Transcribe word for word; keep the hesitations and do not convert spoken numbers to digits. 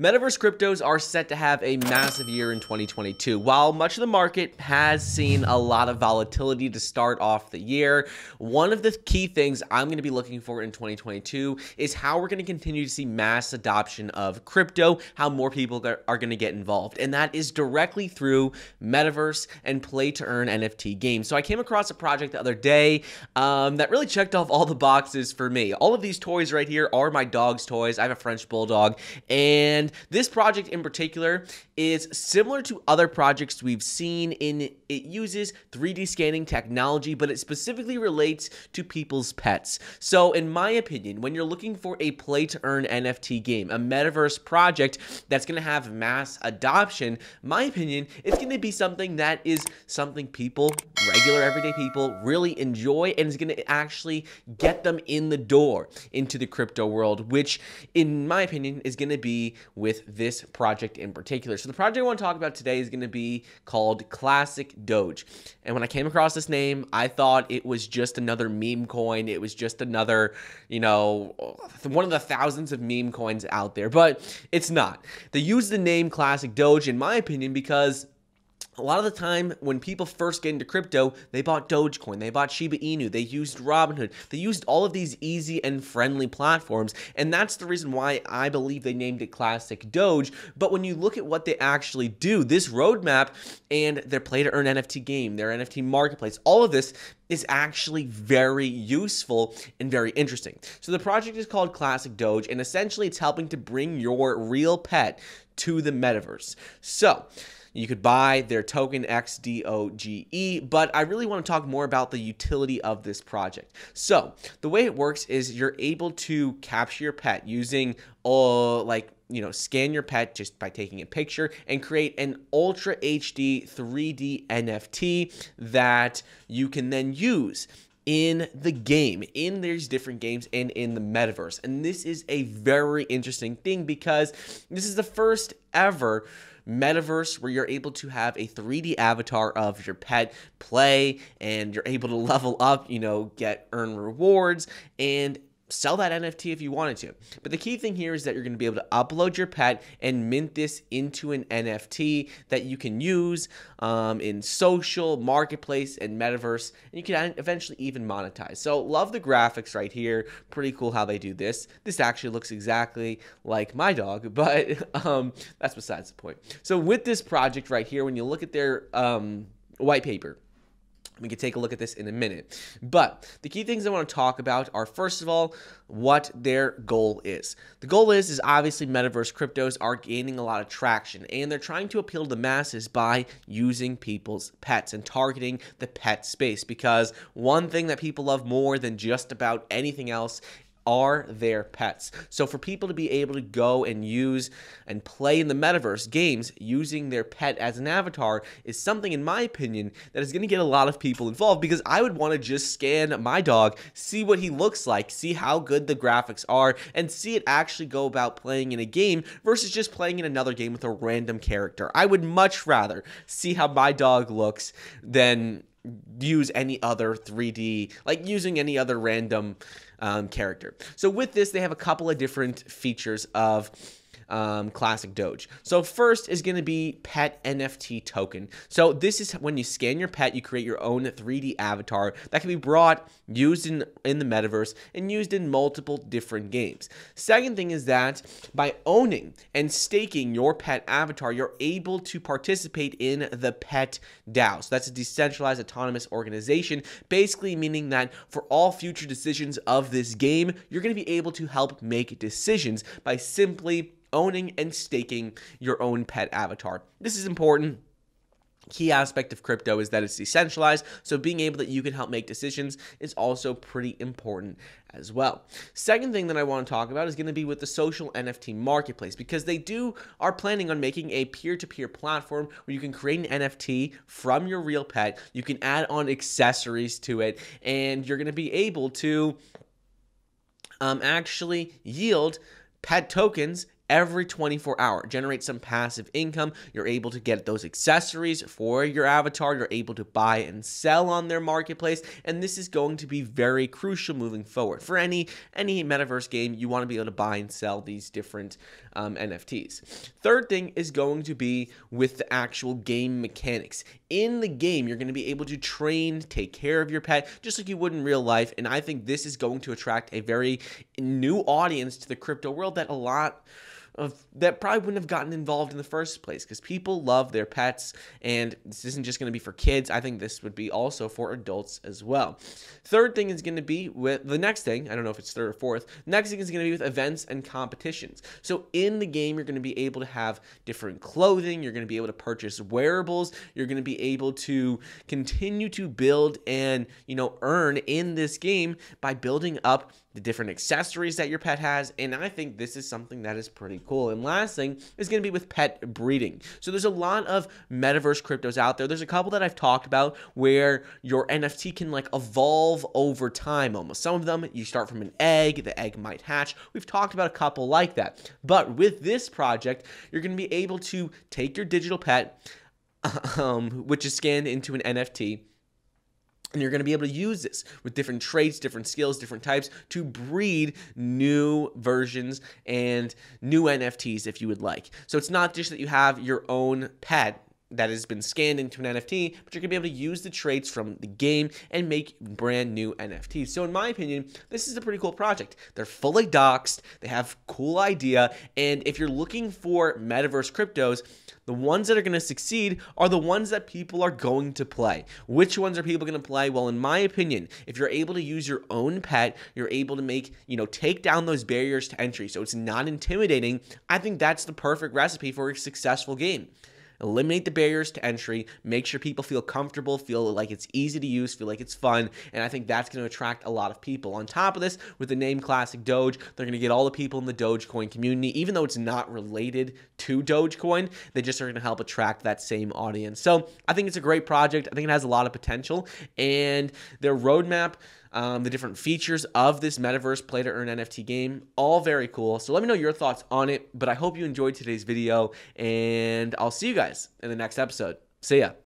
Metaverse cryptos are set to have a massive year in twenty twenty-two. While much of the market has seen a lot of volatility to start off the year, one of the key things I'm going to be looking for in twenty twenty-two is how we're going to continue to see mass adoption of crypto, how more people are going to get involved. And that is directly through Metaverse and play to earn N F T games. So I came across a project the other day um, that really checked off all the boxes for me. All of these toys right here are my dog's toys. I have a French bulldog, and this project in particular is similar to other projects we've seen in it uses three D scanning technology, but it specifically relates to people's pets. So in my opinion, when you're looking for a play to earn N F T game, a metaverse project that's going to have mass adoption, my opinion, it's going to be something that is something people, regular everyday people, really enjoy, and is going to actually get them in the door into the crypto world, which in my opinion is going to be with this project in particular. So the project I want to talk about today is going to be called Classic Doge. And when I came across this name, I thought it was just another meme coin. It was just another, you know, one of the thousands of meme coins out there, but it's not. They use the name Classic Doge, in my opinion, because a lot of the time when people first get into crypto, they bought Dogecoin, they bought Shiba Inu, they used Robinhood, they used all of these easy and friendly platforms, and that's the reason why I believe they named it Classic Doge. But when you look at what they actually do, this roadmap and their play-to-earn N F T game, their N F T marketplace, all of this is actually very useful and very interesting. So the project is called Classic Doge, and essentially it's helping to bring your real pet to the metaverse. So you could buy their token X D O G E, but I really want to talk more about the utility of this project. So the way it works is you're able to capture your pet using all like, you know, scan your pet just by taking a picture and create an ultra H D three D N F T that you can then use in the game, in these different games, and in the metaverse. And this is a very interesting thing because this is the first ever metaverse where you're able to have a three D avatar of your pet play, and you're able to level up, you know, get earn rewards and sell that N F T if you wanted to. But the key thing here is that you're going to be able to upload your pet and mint this into an N F T that you can use um, in social, marketplace, and metaverse, and you can eventually even monetize. So love the graphics right here. Pretty cool how they do this. This actually looks exactly like my dog, but um, that's besides the point. So with this project right here, when you look at their um, white paper, we can take a look at this in a minute. But the key things I want to talk about are, first of all, what their goal is. The goal is, is obviously metaverse cryptos are gaining a lot of traction, and they're trying to appeal to the masses by using people's pets and targeting the pet space, because one thing that people love more than just about anything else are their pets. So for people to be able to go and use and play in the metaverse games using their pet as an avatar is something, in my opinion, that is going to get a lot of people involved, because I would want to just scan my dog, see what he looks like, see how good the graphics are, and see it actually go about playing in a game versus just playing in another game with a random character. I would much rather see how my dog looks than use any other three D, like using any other random um, character. So with this, they have a couple of different features of um, Classic Doge. So first is going to be pet N F T token. So this is when you scan your pet, you create your own three D avatar that can be brought, used in, in the metaverse, and used in multiple different games. Second thing is that by owning and staking your pet avatar, you're able to participate in the Pet DAO. So that's a decentralized autonomous organization, basically meaning that for all future decisions of this game, you're going to be able to help make decisions by simply owning and staking your own pet avatar. This is important. Key aspect of crypto is that it's decentralized, so being able that you can help make decisions is also pretty important as well. Second thing that I want to talk about is going to be with the social N F T marketplace, because they do are planning on making a peer-to-peer platform where you can create an N F T from your real pet, you can add on accessories to it, and you're going to be able to um, actually yield pet tokens every twenty-four hour, generate some passive income. You're able to get those accessories for your avatar. You're able to buy and sell on their marketplace. And this is going to be very crucial moving forward for any, any metaverse game. You want to be able to buy and sell these different um, N F Ts. Third thing is going to be with the actual game mechanics. In the game, you're going to be able to train, take care of your pet, just like you would in real life. And I think this is going to attract a very new audience to the crypto world that a lot of that probably wouldn't have gotten involved in the first place, because people love their pets, and this isn't just going to be for kids. I think this would be also for adults as well. Third thing is going to be with the next thing. I don't know if it's third or fourth. Next thing is going to be with events and competitions. So in the game, you're going to be able to have different clothing. You're going to be able to purchase wearables. You're going to be able to continue to build and, you know, earn in this game by building up the different accessories that your pet has. And I think this is something that is pretty cool. And last thing is going to be with pet breeding. So there's a lot of metaverse cryptos out there. There's a couple that I've talked about where your N F T can like evolve over time almost. Some of them you start from an egg, the egg might hatch. We've talked about a couple like that. But with this project, you're going to be able to take your digital pet, um, which is scanned into an N F T, and you're going to be able to use this with different traits, different skills, different types to breed new versions and new N F Ts if you would like. So it's not just that you have your own pet that has been scanned into an N F T, but you're going to be able to use the traits from the game and make brand new N F Ts. So in my opinion, this is a pretty cool project. They're fully doxed. They have cool idea. And if you're looking for metaverse cryptos, the ones that are going to succeed are the ones that people are going to play. Which ones are people going to play? Well, in my opinion, if you're able to use your own pet, you're able to make, you know, take down those barriers to entry, so it's not intimidating. I think that's the perfect recipe for a successful game. Eliminate the barriers to entry, make sure people feel comfortable, feel like it's easy to use, feel like it's fun, and I think that's going to attract a lot of people. On top of this, with the name Classic Doge, they're going to get all the people in the Dogecoin community, even though it's not related to Dogecoin, they just are going to help attract that same audience. So I think it's a great project. I think it has a lot of potential, and their roadmap, Um, the different features of this metaverse play to earn N F T game, all very cool. So let me know your thoughts on it, but I hope you enjoyed today's video, and I'll see you guys in the next episode. See ya.